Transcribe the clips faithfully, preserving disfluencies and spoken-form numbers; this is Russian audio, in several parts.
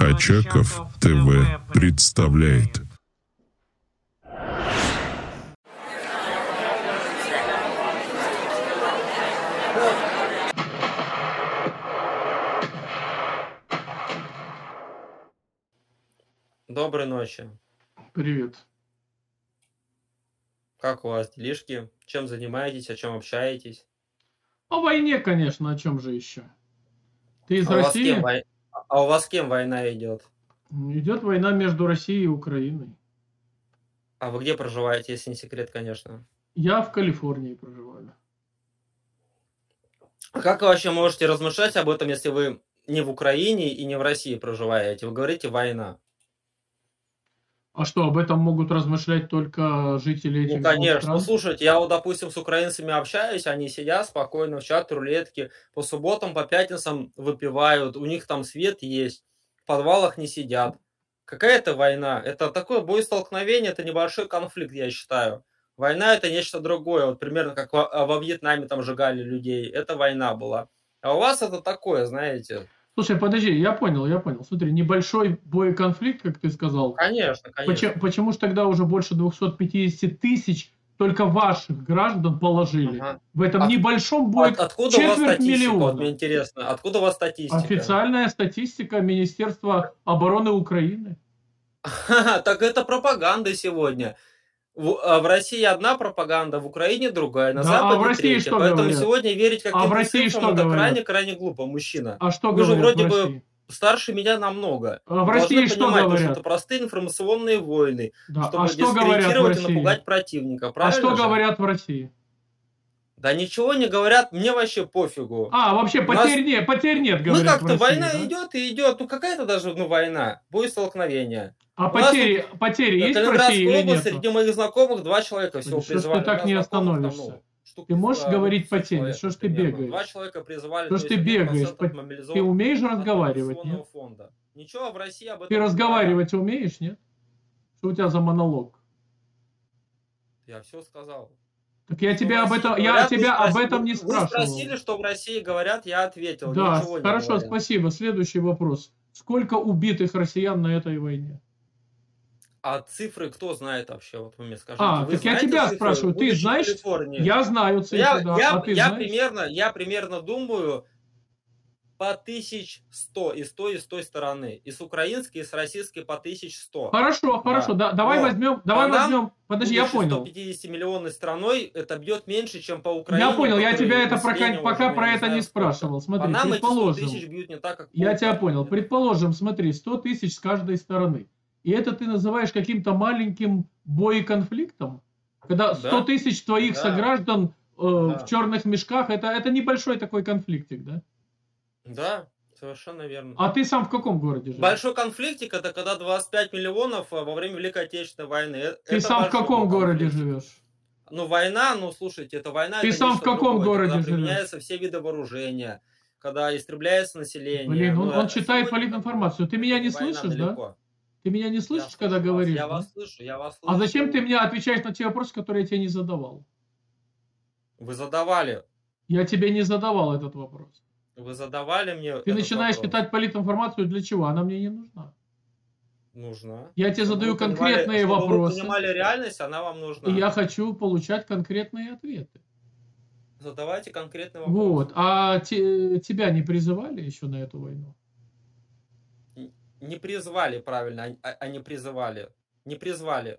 Очаков ТВ представляет. Доброй ночи. Привет. Как у вас делишки? Чем занимаетесь, о чем общаетесь? О войне, конечно, о чем же еще? Ты из а России? У вас кем, а у вас с кем война идет? Идет война между Россией и Украиной. А вы где проживаете, если не секрет, конечно? Я в Калифорнии проживаю. А как вы вообще можете размышлять об этом, если вы не в Украине и не в России проживаете? Вы говорите «война». А что, об этом могут размышлять только жители этих стран? Ну, конечно. Ну, слушайте, я вот, допустим, с украинцами общаюсь, они сидят спокойно в чат рулетки, по субботам, по пятницам выпивают, у них там свет есть, в подвалах не сидят. Какая это война? Это такое боестолкновение, это небольшой конфликт, я считаю. Война – это нечто другое, вот примерно как во, во Вьетнаме там сжигали людей, это война была. А у вас это такое, знаете... Слушай, подожди, я понял, я понял. Смотри, небольшой боеконфликт, как ты сказал. Конечно, конечно. Почему, почему же тогда уже больше двухсот пятидесяти тысяч только ваших граждан положили? Ага. В этом от, небольшом боеконфликте. От, откуда четверть у вас статистика? Вот, мне интересно, откуда у вас статистика? Официальная статистика Министерства обороны Украины. Ха-ха, так это пропаганда сегодня. В России одна пропаганда, в Украине другая, на да, Западе а в России третья. Что Поэтому говорят? Сегодня верить каким-то а цифрам это крайне-крайне глупо, мужчина. А что Вы же вроде бы старше меня намного. А в России что понимать, говорят? Что это простые информационные войны, да. чтобы а дискредитировать и напугать противника. А что же? Говорят в России? Да ничего не говорят, мне вообще пофигу. А, вообще потерь, нас... нет, потерь нет, говорят. Ну как-то война да? идет и идет, ну какая-то даже ну, война, будет столкновение. А потери, нас, потери есть в России или нет? Среди моих знакомых два человека всего что призвали. Что ж ты так не остановишься? Там, ну, ты можешь да, говорить потери? Что ж ты бегаешь? Два человека призвали. Что ж ты бегаешь? Ты умеешь разговаривать, нет? Фонда. Ничего, в России об этом ты разговаривать говорят. Умеешь, нет? Что у тебя за монолог? Я все сказал. Так я тебя об этом, я тебя об этом не спрашивал. Вы спросили, что в России говорят, я ответил. Да, хорошо, спасибо. Следующий вопрос. Сколько убитых россиян на этой войне? А цифры кто знает вообще? Вот вы мне скажите. А, вы так я тебя цифры? Спрашиваю. Ты знаешь? Я знаю цифры. Я, да. я, а ты я, знаешь? Примерно, я примерно думаю по тысяче ста и с той и с той стороны. И с украинской, и с российской по тысяче сто. Хорошо, да. хорошо. Да, давай Но возьмем... Давай возьмем... Подожди, я понял. сто пятидесятимиллионной страной это бьет меньше, чем по Украине. Я понял, я тебя это пока, пока про это не спрашивал. Смотри, по предположим. Бьют не так, как я тебя понял. Предположим, смотри, сто тысяч с каждой стороны. И это ты называешь каким-то маленьким боеконфликтом? Когда сто тысяч твоих да. сограждан э, да. в черных мешках, это, это небольшой такой конфликтик, да? Да, совершенно верно. А ты сам в каком городе живешь? Большой конфликтик, это когда двадцать пять миллионов во время Великой Отечественной войны. Ты это сам в каком городе конфликт. Живешь? Ну война, ну слушайте, это война. Ты это сам в каком другое, городе живешь? Применяются все виды вооружения, когда истребляется население. Блин, он, ну, он читает политинформацию. Ты меня не слышишь, далеко. Да? Ты меня не слышишь, я когда вас, говоришь? Я да? вас слышу, я вас слышу. А зачем ты мне отвечаешь на те вопросы, которые я тебе не задавал? Вы задавали. Я тебе не задавал этот вопрос. Вы задавали мне Ты начинаешь вопрос. Читать политинформацию для чего? Она мне не нужна. Нужна. Я тебе чтобы задаю вы конкретные понимали, вопросы. Чтобы вы понимали реальность, она вам нужна. И я хочу получать конкретные ответы. Задавайте конкретные вопросы. Вот. А те, тебя не призывали еще на эту войну? Не призвали, правильно, они призывали. Не призвали.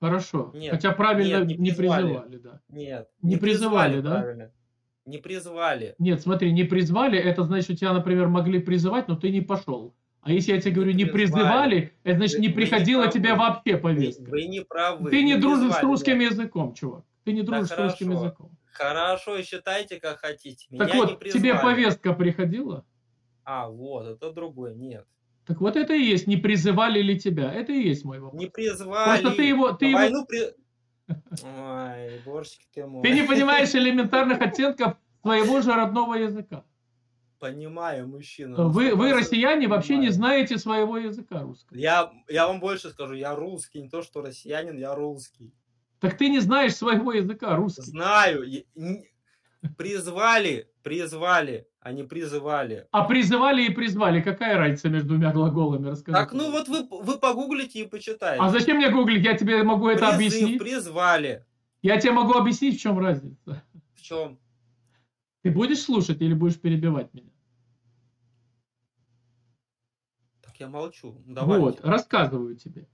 Хорошо. Нет. Хотя правильно Нет, не, не призывали, да. Нет. Не, не призывали, призывали, да? Правильно. Не призвали. Нет, смотри, не призвали, это значит, что тебя, например, могли призывать, но ты не пошел. А если я тебе говорю, не призывали, это значит, не приходила тебя вообще повестка. Вы не правы. Ты не дружишь с русским языком, чувак. Ты не дружишь с русским языком. Хорошо, считайте, как хотите. Так вот, тебе повестка приходила? А, вот, это другое, нет. Так вот это и есть, не призывали ли тебя? Это и есть мой вопрос. Не призывали. Просто ты его... Ты войну его... при... Ой, борщик ты мой. Ты не понимаешь элементарных оттенков своего же родного языка. Понимаю, мужчина. Вы, вы россияне, понимаю. Вообще не знаете своего языка русского. Я, я вам больше скажу, я русский, не то что россиянин, я русский. Так ты не знаешь своего языка русского. Знаю. Призвали, призвали, а не призывали. А призывали и призвали. Какая разница между двумя глаголами? Расскажи. Так, ну вот вы, вы погуглите и почитайте. А зачем мне гуглить? Я тебе могу это Призыв, объяснить. Призвали. Я тебе могу объяснить, в чем разница. В чем? Ты будешь слушать или будешь перебивать меня? Так я молчу. Давай. Вот, рассказываю тебе.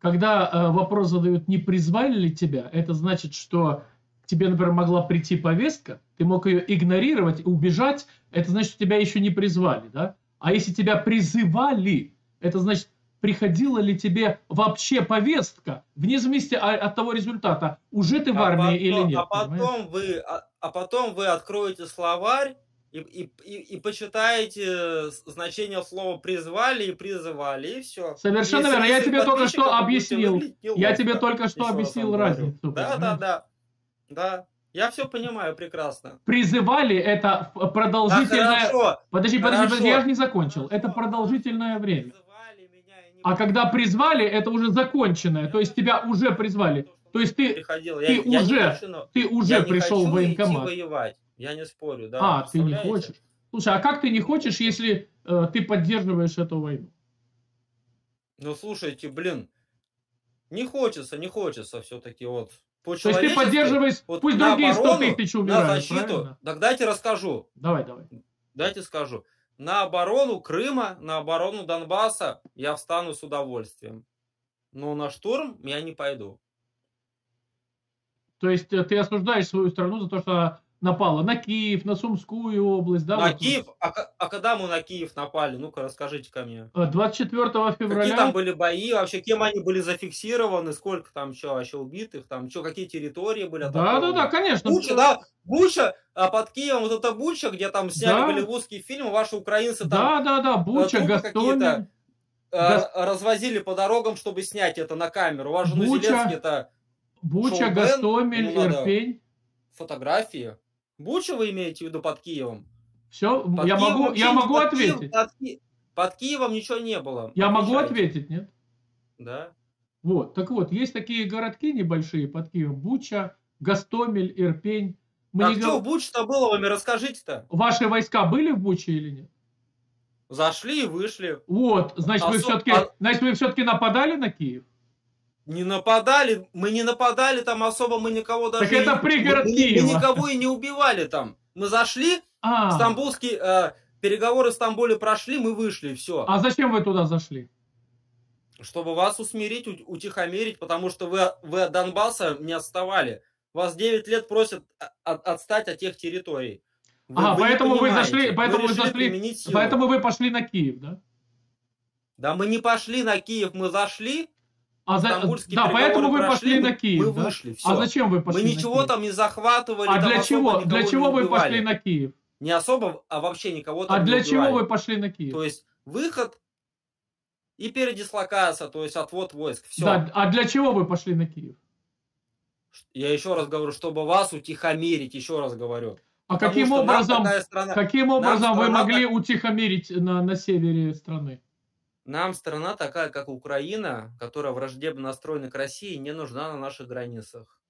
Когда э, вопрос задают, не призвали ли тебя, это значит, что тебе, например, могла прийти повестка, ты мог ее игнорировать, убежать, это значит, что тебя еще не призвали, да? А если тебя призывали, это значит, приходила ли тебе вообще повестка, вне зависимости от того результата, уже ты в армии а потом, или нет. А потом, вы, а, а потом вы откроете словарь и, и, и, и почитаете значение слова «призвали» и «призывали», и все. Совершенно верно. Я тебе только что объяснил. Я тебе только что объяснил разницу. Да, да, да. Да, я все понимаю прекрасно. Призывали это продолжительное... Да, хорошо, подожди, подожди, хорошо. подожди, я же не закончил. Хорошо. Это продолжительное время. Не... А когда призвали, это уже законченное. Я... То есть тебя уже призвали. То, то есть ты, ты, я, я уже, хочу, но... ты уже пришел в военкомат. Я не хочу идти воевать. Я не спорю, да. А, ты не хочешь. Слушай, а как ты не хочешь, если э, ты поддерживаешь эту войну? Ну, слушайте, блин, не хочется, не хочется все-таки вот... То есть ты поддерживаешь, вот пусть другие сто тысяч умирают, на защиту, правильно? Так дайте расскажу. Давай, давай. Дайте скажу. На оборону Крыма, на оборону Донбасса я встану с удовольствием. Но на штурм я не пойду. То есть ты осуждаешь свою страну за то, что напала на Киев, на Сумскую область, да? На вот Киев? А, а когда мы на Киев напали? Ну-ка, расскажите-ка мне. двадцать четвёртого февраля... Какие там были бои? Вообще, кем они были зафиксированы? Сколько там еще вообще убитых? Там что, какие территории были? Да-да-да, конечно. Буча, да? Буча, а под Киевом вот эта Буча, где там сняли да. голливудские фильмы, ваши украинцы там... Да-да-да, Буча, Гастомель. Да. Э, развозили по дорогам, чтобы снять это на камеру. У вас же на Зеленске-то... Буча, Гастомель, Ирпень. Фотографии. Бучу вы имеете в виду под Киевом? Все, под я, Киевом могу, я могу под ответить. Киев, под, Ки... под Киевом ничего не было. Я Отвечайте. могу ответить, нет? Да. Вот, так вот, есть такие городки небольшие под Киевом. Буча, Гастомель, Ирпень. Мы а не что в Буче-то было, вы мне расскажите-то? Ваши войска были в Буче или нет? Зашли и вышли. Вот, значит, а вы все-таки а... значит, вы все-таки нападали на Киев? Не нападали, мы не нападали там особо, мы никого даже... Так это пригород Киева. Мы, мы никого и не убивали там. Мы зашли, а. стамбульские э, переговоры в Стамбуле прошли, мы вышли, все. А зачем вы туда зашли? Чтобы вас усмирить, утихомирить, потому что вы, вы от Донбасса не отставали. Вас девять лет просят от, отстать от тех территорий. Вы, а, вы поэтому, вы зашли, поэтому, вы зашли, поэтому вы пошли на Киев, да? Да мы не пошли на Киев, мы зашли... А за... Да, поэтому вы пошли мы, на Киев. Мы да? вышли, все. А зачем вы пошли Мы на ничего Киев? там не захватывали. А для чего? Для чего вы пошли на Киев? Не особо, а вообще никого там не А для не чего вы пошли на Киев? То есть выход и передислокация, то есть отвод войск. Все. Да, а для чего вы пошли на Киев? Я еще раз говорю, чтобы вас утихомирить, еще раз говорю. А Потому каким образом, страна, каким образом вы могли так... утихомирить на, на севере страны? Нам страна такая, как Украина, которая враждебно настроена к России, не нужна на наших границах.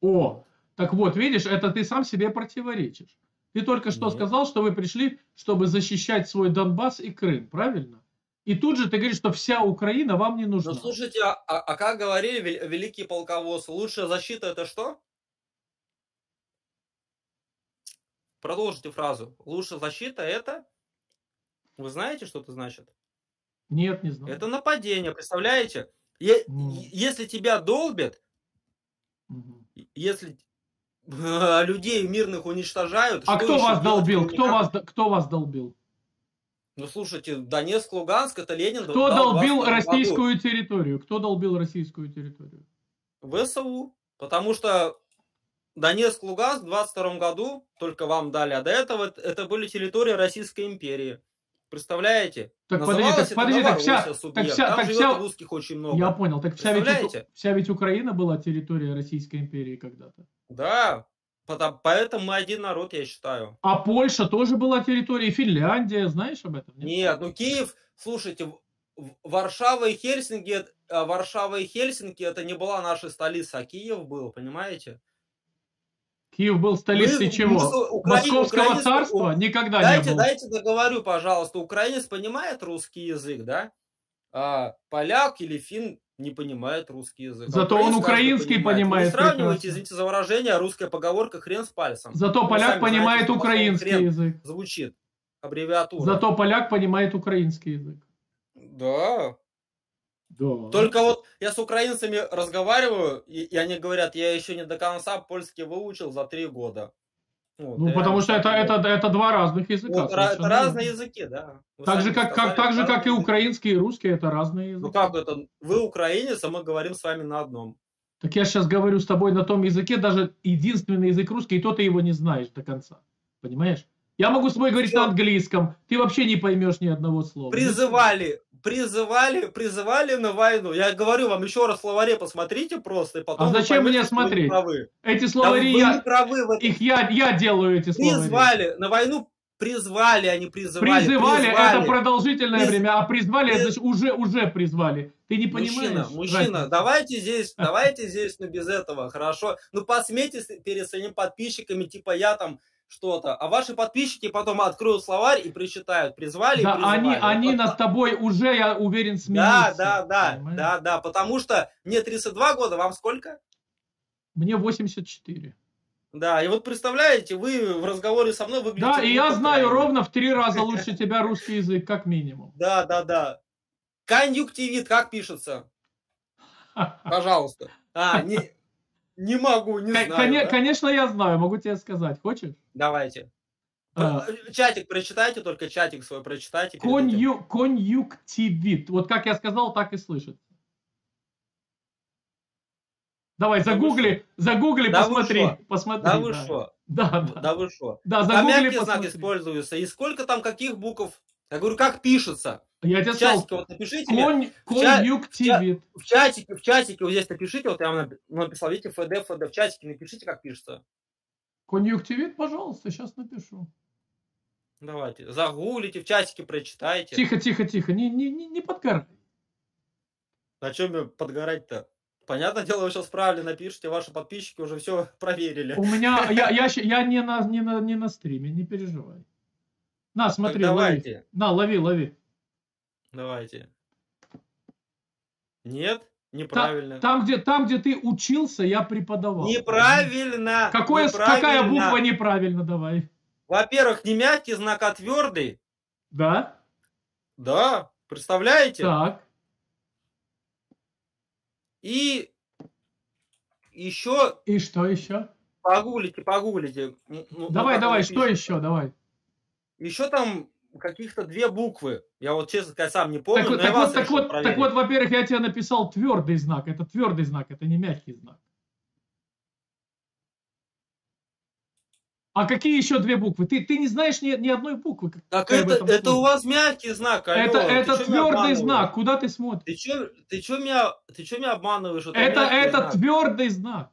О, так вот, видишь, это ты сам себе противоречишь. Ты только что Нет. сказал, что вы пришли, чтобы защищать свой Донбасс и Крым, правильно? И тут же ты говоришь, что вся Украина вам не нужна. Ну, слушайте, а, а как говорили великие полководцы, лучшая защита это что? Продолжите фразу. Лучшая защита это... Вы знаете, что это значит? Нет, не знаю. Это нападение, представляете? Е mm. Если тебя долбят, mm -hmm. если э, людей мирных уничтожают... А кто вас долбил? Кто вас, кто вас долбил? Ну, слушайте, Донецк, Луганск, это Ленин... Кто долбил российскую территорию? Кто долбил российскую территорию? ВСУ. Потому что Донецк, Луганск в двадцать втором году только вам дали, а до этого это были территории Российской империи. Представляете? Так Называлось подожди, так, подожди, так вся, так вся, так вся... русских очень много. Я понял, так вся ведь, вся ведь Украина была территорией Российской империи когда-то. Да, потому, поэтому мы один народ, я считаю. А Польша тоже была территорией, Финляндия, знаешь об этом? Нет, Нет ну Киев, слушайте, Варшава и Хельсинки, Варшава и Хельсинки, это не была наша столица, а Киев был, понимаете? Киев был столицей чего? Украин, Московского украинец... царства? Никогда дайте, не был. Дайте договорю, пожалуйста. Украинец понимает русский язык, да? А поляк или финн не понимает русский язык. Зато а он украинский понимает. понимает. Вы сравниваете, извините за выражение, русская поговорка хрен с пальцем. Зато Вы поляк понимает знаете, украинский язык. Звучит аббревиатура. Зато поляк понимает украинский язык. Да. Да. Только вот я с украинцами разговариваю, и, и они говорят, я еще не до конца польский выучил за три года. Вот, ну, потому что это, это, это два разных языка. Вот, это разные языки, да. Вы так же, как, сказали, как, так же, как и украинский и русский, это разные языки. Ну как это? Вы украинец, а мы говорим с вами на одном. Так я сейчас говорю с тобой на том языке, даже единственный язык русский, и то ты его не знаешь до конца. Понимаешь? Я могу с тобой говорить Причем... на английском, ты вообще не поймешь ни одного слова. Призывали, призывали, призывали на войну. Я говорю вам еще раз, словаре посмотрите просто. И потом а зачем поймете, мне смотреть? Эти словари, да, я... Их я, я делаю эти словари. Призвали, на войну призвали, а не призывали. Призывали, призвали. Это продолжительное Приз... время, а призвали, Приз... это значит уже, уже призвали. Ты не понимаешь? Мужчина, мужчина, давайте здесь, давайте здесь, но без этого, хорошо? Ну посмейтесь перед своими подписчиками, типа я там... что-то, а ваши подписчики потом откроют словарь и прочитают, призвали да, и призывали. Они, они вот, над тобой уже, я уверен, смеются. Да, да, да, понимаешь? да, да, потому что мне тридцать два года, вам сколько? Мне восемьдесят четыре. Да, и вот представляете, вы в разговоре со мной выглядите... Да, и я знаю ровно в три раза лучше тебя русский язык, как минимум. Да, да, да. Конъюнктивит, как пишется? Пожалуйста. А, не... Не могу, не Кон знаю. Да? Конечно, я знаю, могу тебе сказать. Хочешь? Давайте. А. Чатик прочитайте, только чатик свой прочитайте. Конью, конъюнктивит. Вот как я сказал, так и слышит. Давай, да загугли, загугли, да посмотри. Вы посмотри. Да, да вы что? Да, да. Да вы что? Да, загугли, там мягкие посмотри. Знаки используются. И сколько там каких букв? Я говорю, как пишется? Я тебе сказал, вот напишите конь, конъюнктивит. В, в чатике, в чатике вот здесь напишите, вот я вам написал, видите, ФД, ФД, в чатике напишите, как пишется. Конъюнктивит, пожалуйста, сейчас напишу. Давайте, загуглите, в чатике прочитайте. Тихо, тихо, тихо, не, не, не, не подгорай. Зачем мне подгорать-то? Понятное дело, вы сейчас правильно напишите, ваши подписчики уже все проверили. У меня, я, я, я не, на, не, на, не на стриме, не переживай. На, смотри, лови. На, лови, лови. Давайте. Нет, неправильно. Там, там, где, там, где ты учился, я преподавал. Неправильно. Какое, неправильно. Какая буква неправильно, давай. Во-первых, не мягкий знак, а твердый. Да. Да, представляете? Так. И еще... И что еще? Погуглите, погуглите. Ну, давай, давай, пишите. Что еще, давай. Еще там... каких-то две буквы. Я вот, честно сказать, сам не помню. Так, так, вот, так, вот, так вот, во-первых, я тебе написал твердый знак. Это твердый знак, это не мягкий знак. А какие еще две буквы? Ты, ты не знаешь ни, ни одной буквы. Так это, это у вас мягкий знак. Алло, это это твердый знак. Куда ты смотришь? Ты что ты меня, меня обманываешь? Это, это, это знак. Твердый знак.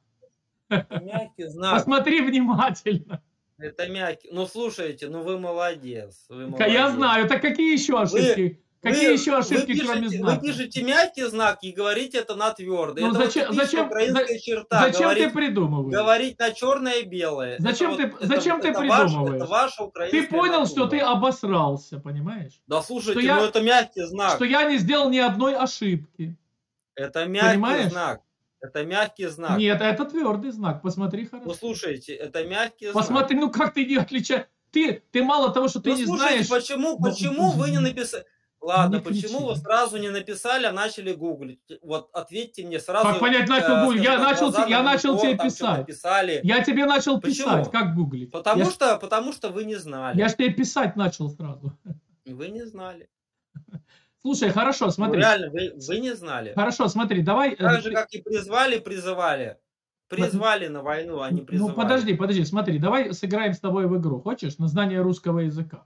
Мягкий знак. Посмотри внимательно. Это мягкий. Ну, слушайте, ну вы молодец. Вы молодец. Я знаю. Так какие еще ошибки? Вы, какие вы, еще ошибки, пишете, кроме знаков? Вы пишете мягкий знак и говорите это на твердый. Ну, это зачем, вот зачем, украинская черта. Зачем говорить, ты придумываешь? Говорить на черное и белое. Зачем это, ты, вот, зачем это, ты это придумываешь? Ваш, это ваша украинская ты понял, натура. Что ты обосрался, понимаешь? Да, слушайте, я, ну это мягкий знак. Что я не сделал ни одной ошибки. Это мягкий понимаешь? Знак. Это мягкий знак. Нет, это твердый знак. Посмотри хорошо. Ну, слушайте, это мягкий Посмотри, знак. Посмотри, ну как ты не отличаешь. Ты, ты мало того, что ну, ты не слушайте, знаешь. Почему, почему вы не написали? Ладно, не почему кричи. Вы сразу не написали, а начали гуглить? Вот ответьте мне сразу. Как понять, начал гуглить? Я начал, я на начал тебе писать. Я тебе начал почему? Писать, как гуглить. Потому, я... что, потому что вы не знали. Я же тебе писать начал сразу. Вы не знали. Слушай, хорошо, смотри. Ну, реально, вы, вы не знали. Хорошо, смотри, давай... Так же, как и призвали, призывали. Призвали на войну, а не призывали. Ну, подожди, подожди, смотри, давай сыграем с тобой в игру, хочешь? На знание русского языка.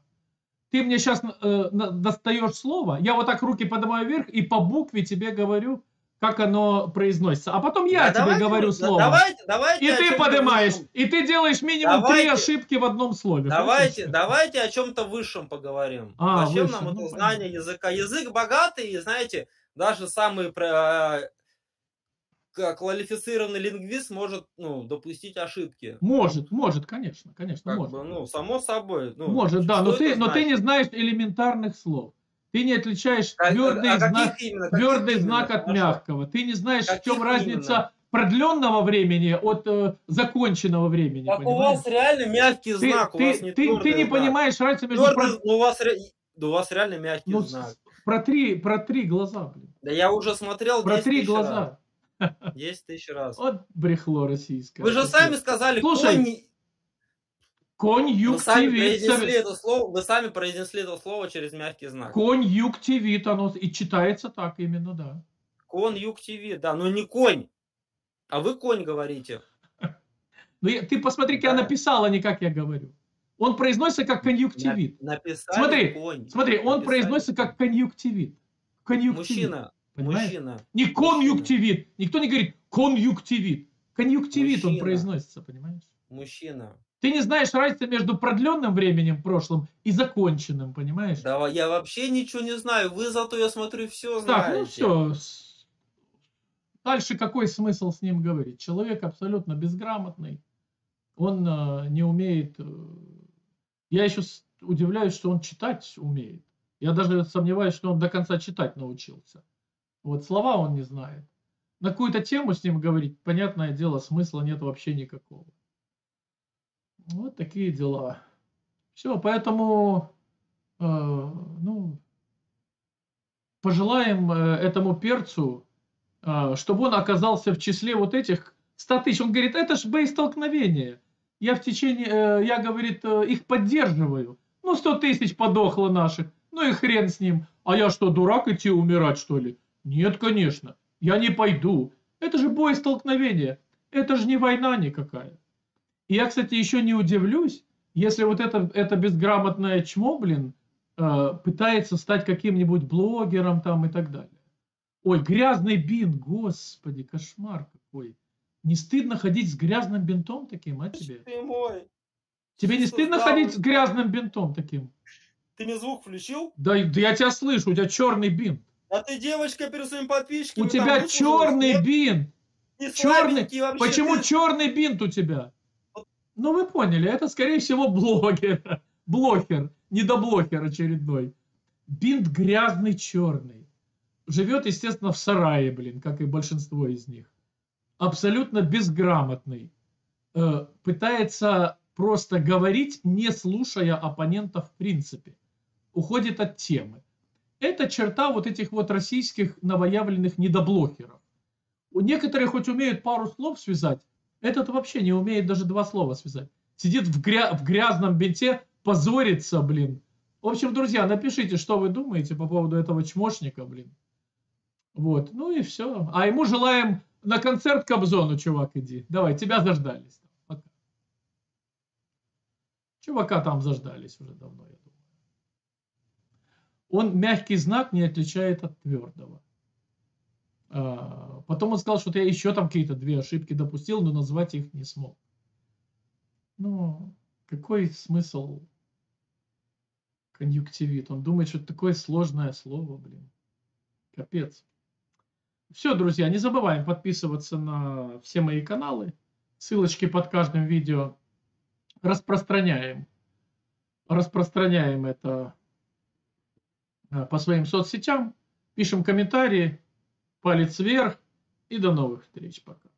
Ты мне сейчас э, достаешь слово, я вот так руки поднимаю вверх и по букве тебе говорю, как оно произносится. А потом я да тебе давайте, говорю слово. Да, давайте, давайте, и ты поднимаешь, высшем. И ты делаешь минимум давайте, три ошибки в одном слове. Давайте, понимаешь? Давайте о чем-то высшем поговорим. А, зачем высшем, нам ну, это знание языка? Язык богатый, и знаете, даже самые квалифицированный лингвист может, ну, допустить ошибки. Может, может, конечно, конечно, как может. Бы, ну, само собой. Ну, может, да, но ты, но ты не знаешь элементарных слов. Ты не отличаешь а, твердый, а знак, твердый знак от Хорошо. Мягкого. Ты не знаешь, каких в чем именно? Разница продленного времени от э, законченного времени. Так понимаешь? У вас реально мягкий ты, знак. Ты, у вас не ты, твердый, ты не да. понимаешь разницу между... Твердый, у, вас ре... у вас реально мягкий ну, знак. Про три, про три глаза. Блин. Да я уже смотрел про три глаза. десять тысяч раз. Вот брехло российское. Вы же сами сказали, слушай, конь... Конъюнктивит. Вы сами произнесли это слово через мягкий знак. Конъюнктивит, оно и читается так именно, да. Конъюнктивит, да, но не конь. А вы конь говорите. Ну ты посмотри, как я написал, а не как я говорю. Он произносится как конъюнктивит. Смотри, смотри, он произносится как конъюнктивит. Мужчина. Понимаешь? Мужчина. Не конъюнктивит. Никто не говорит конъюнктивит. Конъюнктивит мужчина. Он произносится, понимаешь? Мужчина. Ты не знаешь разницы между продленным временем прошлым и законченным, понимаешь? Да, я вообще ничего не знаю. Вы зато, я смотрю, все знаете. Так, ну все. Дальше какой смысл с ним говорить? Человек абсолютно безграмотный. Он э, не умеет... Э, я еще удивляюсь, что он читать умеет. Я даже сомневаюсь, что он до конца читать научился. Вот слова он не знает. На какую-то тему с ним говорить, понятное дело, смысла нет вообще никакого. Вот такие дела. Все, поэтому э, ну, пожелаем этому перцу, э, чтобы он оказался в числе вот этих ста тысяч. Он говорит, это ж боестолкновение. Я в течение, э, я, говорит, э, их поддерживаю. Ну, сто тысяч подохло наших. Ну и хрен с ним. А я что, дурак идти умирать, что ли? Нет, конечно, я не пойду. Это же боестолкновение, это же не война никакая. И я, кстати, еще не удивлюсь, если вот это, это безграмотное чмо, блин, э, пытается стать каким-нибудь блогером там и так далее. Ой, грязный бинт, господи, кошмар какой. Не стыдно ходить с грязным бинтом таким, а тебе? Ты мой. Тебе не стыдно ходить с грязным бинтом таким? Ты мне звук включил? Да, да я тебя слышу, у тебя черный бинт. А ты девочка перед своим подписчиком. У тебя черный бинт. Черный. Почему ты... черный бинт у тебя? Ну вы поняли, это скорее всего блогер. Блогер, недоблогер очередной. Бинт грязный черный. Живет, естественно, в сарае, блин, как и большинство из них. Абсолютно безграмотный. Пытается просто говорить, не слушая оппонента в принципе. Уходит от темы. Это черта вот этих вот российских новоявленных недоблогеров. Некоторые хоть умеют пару слов связать, этот вообще не умеет даже два слова связать. Сидит в, гря в грязном бинте, позорится, блин. В общем, друзья, напишите, что вы думаете по поводу этого чмошника, блин. Вот, ну и все. А ему желаем на концерт Кобзону, чувак, иди. Давай, тебя заждались. Пока. Чувака там заждались уже давно, я думаю. Он мягкий знак не отличает от твердого. Потом он сказал, что я еще там какие-то две ошибки допустил, но назвать их не смог. Ну, какой смысл конъюнктивит? Он думает, что это такое сложное слово, блин. Капец. Все, друзья, не забываем подписываться на все мои каналы. Ссылочки под каждым видео. Распространяем. Распространяем это... по своим соцсетям, пишем комментарии, палец вверх и до новых встреч. Пока.